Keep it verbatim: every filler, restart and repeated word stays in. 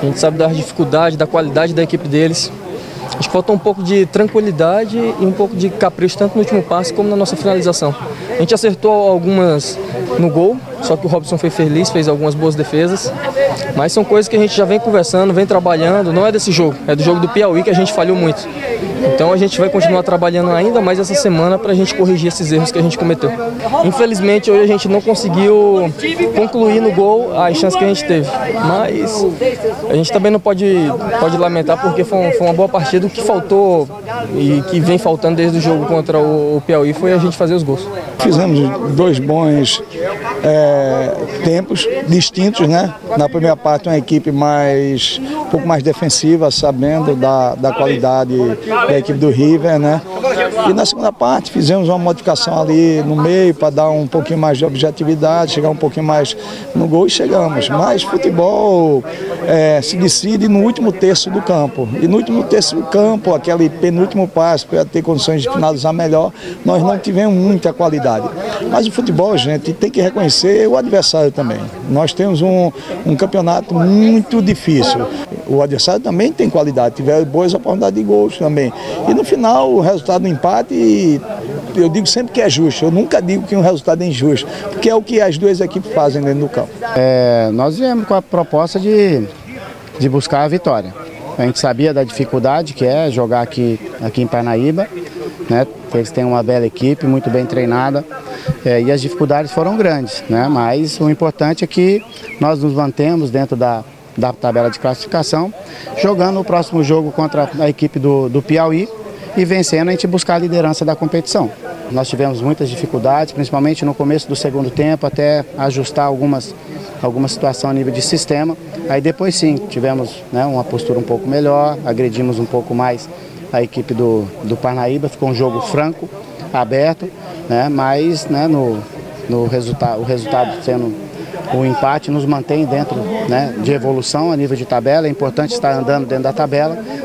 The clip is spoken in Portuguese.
A gente sabe das dificuldades, da qualidade da equipe deles. Acho que falta um pouco de tranquilidade e um pouco de capricho, tanto no último passe como na nossa finalização. A gente acertou algumas no gol, só que o Robson foi feliz, fez algumas boas defesas. Mas são coisas que a gente já vem conversando, vem trabalhando, não é desse jogo, é do jogo do Piauí que a gente falhou muito. Então a gente vai continuar trabalhando ainda mais essa semana para a gente corrigir esses erros que a gente cometeu. Infelizmente hoje a gente não conseguiu concluir no gol as chances que a gente teve, mas a gente também não pode, pode lamentar porque foi, foi uma boa partida. O que faltou e que vem faltando desde o jogo contra o Piauí foi a gente fazer os gols. Fizemos dois bons é, tempos distintos, né? Na primeira parte uma equipe mais, um pouco mais defensiva, sabendo da, da qualidade da equipe do River, né? E na segunda parte fizemos uma modificação ali no meio para dar um pouquinho mais de objetividade, chegar um pouquinho mais no gol e chegamos. Mas futebol é, se decide no último terço do campo. E no último terço do campo, aquele penúltimo passo para ter condições de finalizar melhor, nós não tivemos muita qualidade. Mas o futebol, gente, tem que reconhecer o adversário também. Nós temos um, um campeonato muito difícil. O adversário também tem qualidade, tiveram boas oportunidades de gols também. E no final, o resultado do empate, eu digo sempre que é justo, eu nunca digo que um resultado é injusto, porque é o que as duas equipes fazem dentro do campo. É, nós viemos com a proposta de, de buscar a vitória. A gente sabia da dificuldade que é jogar aqui, aqui em Parnaíba, né? Eles têm uma bela equipe, muito bem treinada, é, e as dificuldades foram grandes, né? Mas o importante é que nós nos mantemos dentro da da tabela de classificação, jogando o próximo jogo contra a equipe do, do Piauí e vencendo a gente buscar a liderança da competição. Nós tivemos muitas dificuldades, principalmente no começo do segundo tempo, até ajustar algumas, alguma situação a nível de sistema. Aí depois sim, tivemos, né, uma postura um pouco melhor, agredimos um pouco mais a equipe do, do Parnaíba, ficou um jogo franco, aberto, né, mas né, no, no resulta- o resultado sendo... O empate nos mantém dentro, né, de evolução a nível de tabela, é importante estar andando dentro da tabela.